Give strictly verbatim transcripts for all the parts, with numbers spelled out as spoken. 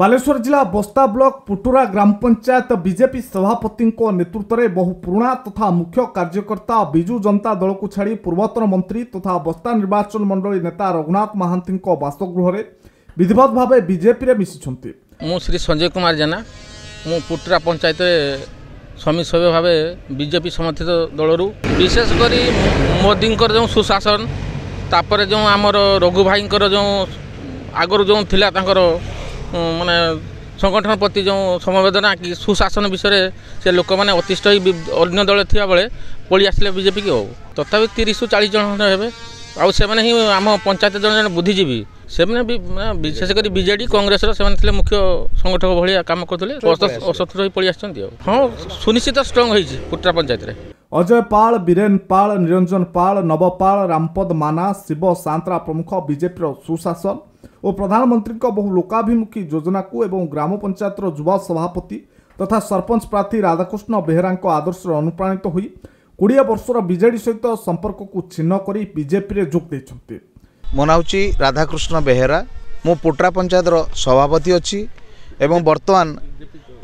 बालेश्वर जिला बस्ता ब्लॉक पुटुरा ग्राम पंचायत बीजेपी सभापति नेतृत्व में बहु पुराणा तथा मुख्य कार्यकर्ता बिजू जनता दल को छाड़ी पूर्वतन मंत्री तथा बस्ता निर्वाचन मंडली नेता रघुनाथ महांती बासगृह विधिवत भाव बीजेपी में मिशिंट। मु श्री संजय कुमार जेना मु पुटुरा पंचायत स्वामी सभ्य भाव बीजेपी समर्थित दलू विशेषकर मोदी जो सुशासन तापर जो आमर रघु भाई जो आगर जो थी माने संगठन प्रति जो समवेदना कि सुशासन विषय से लोक मैंने अतिष्ठ अन्य दल थी बेले पड़ी आसिले बीजेपी की हो तथापि तीस रु चालीस जन हे आउ से ही आम पंचायत जन जन बुद्धिजीवी से विशेषकर बीजेडी कांग्रेस से मुख्य संगठक भाया काम करते पड़ी आसो। हाँ सुनिश्चित स्ट्रंग होती पुटुरा पंचायत। अजय पाल, बीरेन पाल, निरंजन पाल, नवपाल, रामपद माना, शिव सांतरा प्रमुख बीजेपी सुशासन और प्रधानमंत्री बहु लोकाभिमुखी योजना को एवं ग्राम पंचायत युवा सभापति तथा सरपंच प्रार्थी राधाकृष्ण बेहरा आदर्श अनुप्राणित होई बीस वर्षर बीजेडी सहित संपर्क को छिन्न करी बीजेपी में जोग देछंती। मो नाम राधाकृष्ण बेहरा, मु पुटुरा पंचायत सभापति अछि एवं वर्तमान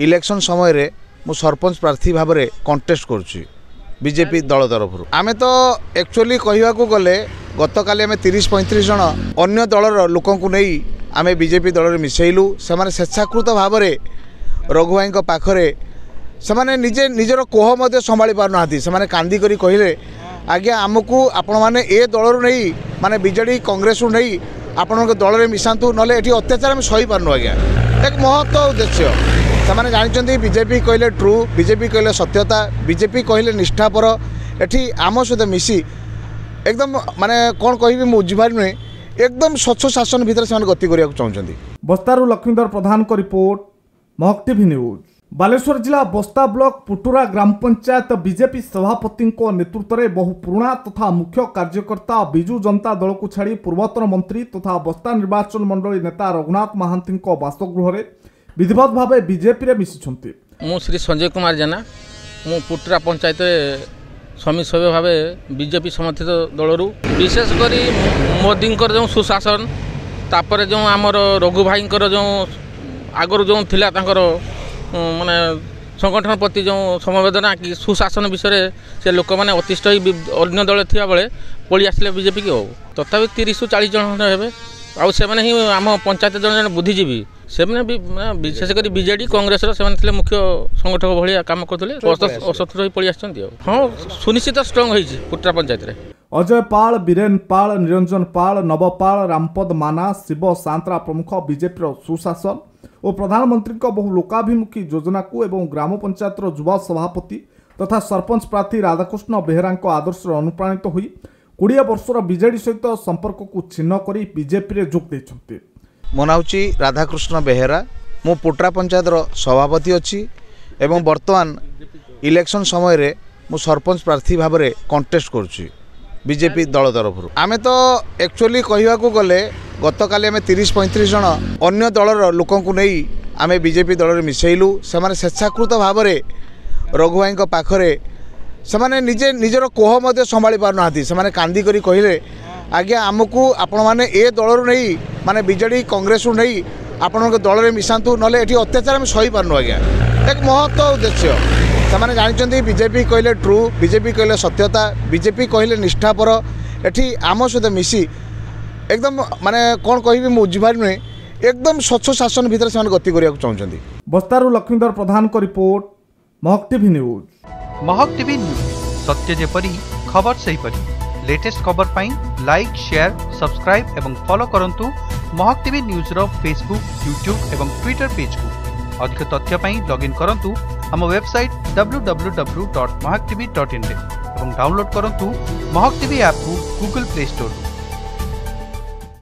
इलेक्शन समय रे मु सरपंच प्रार्थी भाव में कंटेस्ट करूची बीजेपी दल तरफ। आमे तो एक्चुअली कहवा को गले गतकाली आम तीस पैंतीस जन अन्य दलर लोक आम बीजेपी दल में मिसेलु से स्वेच्छाकृत भाव में रघुभाई पाखरे से निजे निजर कोह संभाली पार ना से कांदिक कहले आज्ञा आमको आपण मैंने ए दलर नहीं माने बीजेडी कांग्रेस नहीं आपण दल में मिशातु ना ये अत्याचार आम सही पार्नु। आज्ञा एक महत्व उद्देश्य से जानते बीजेपी कहले ट्रू, बीजेपी कहले सत्यता, बीजेपी कहले निष्ठापर एटी आम सहित मिसी एकदम माने कौन कह बुझीपार नुहे एकदम स्वच्छ शासन भीतर से गति करने चाहते। बस्तारू लक्ष्मणधर प्रधान को report, Mahak TV news. Baleswar जिला बस्ता ब्लॉक पुटुरा ग्राम पंचायत बीजेपी सभापति नेतृत्व में बहु पुराणा तथा मुख्य कार्यकर्ता बिजू जनता दल को छाड़ी पूर्वतन मंत्री तथा बस्ता निर्वाचन मंडली नेता रघुनाथ महांती बासगृह विधिवत भाव बीजेपी में मिशिंट। मु श्री संजय कुमार जेना मु पुटुरा पंचायत स्वामी सभ्य भाव बीजेपी समर्थित दलू विशेषकर मोदी जो सुशासन तापर जो आमर रघु भाई जो आगर जो थी माने संगठन प्रति जो समवेदना कि सुशासन विषय से लोक मैंने अतिष्ठ अन्य दल थी बेले पड़ी आसिले बीजेपी की हो तथापि तीस रु चालीस जन हे आउ से ही आम पंचायत जन जन बुद्धिजीवी से विशेषकर बीजेडी कांग्रेस से मुख्य संगठक भाया काम करते पड़ी आसो। हाँ सुनिश्चित स्ट्रंग होती पुटुरा पंचायत। अजय पाल, बीरेन पाल, निरंजन पाल, नवपाल, रामपद माना, शिव सांतरा प्रमुख बीजेपी सुशासन और प्रधानमंत्री बहु लोकाभिमुखी योजना को एवं ग्राम पंचायत युवा सभापति तथा सरपंच प्रार्थी राधाकृष्ण बेहरा आदर्श अनुप्राणित होई बीस वर्षर बीजेडी सहित संपर्क को छिन्न करी बीजेपी में जोग देछंती। मो नाम राधाकृष्ण बेहरा, मु पुटुरा पंचायत सभापति अछि एवं वर्तमान इलेक्शन समय रे मु सरपंच प्रार्थी भाव में कंटेस्ट करूची बीजेपी दल तरफ। आमे तो एक्चुअली कहवा को गले गतकाली आम तीस पैंतीस जन अन्य दलर लोक नहीं आम बीजेपी दल में मिसेलु से स्वेच्छाकृत भाव में रघुभाई पाखरे से निजे निजर कोह संभाली पार ना से कांदिक कहले आज्ञा आमको आपण मैंने ए दलर नहीं माने बीजेडी कांग्रेस नहीं आपण दल में मिशातु ना ये अत्याचार आम सही पार्नु। आज्ञा एक महत्व उद्देश्य से जानते बीजेपी कहले ट्रू, बीजेपी कहले सत्यता, बीजेपी कहले निष्ठापर एटी आम सहित मिसी एकदम माने कौन कह बुझीपार नुहे एकदम स्वच्छ शासन भीतर से गति करने चाहते। बस्तारू लक्ष्मणधर प्रधान को report, Mahak TV news. Mahak TV news सत्य जेपरी खबर सेहीपरी। लेटेस्ट खबर पाई लाइक, शेयर, सब्सक्राइब एवं फॉलो करंतु महक टीवी न्यूज रो फेसबुक, यूट्यूब एवं ट्विटर पेज को। अधिक तथ्य पाई लॉगिन करंतु हम website W W W dot Mahak TV dot in एवं डाउनलोड करंतु महक टीवी ऐप को गूगल प्ले स्टोर।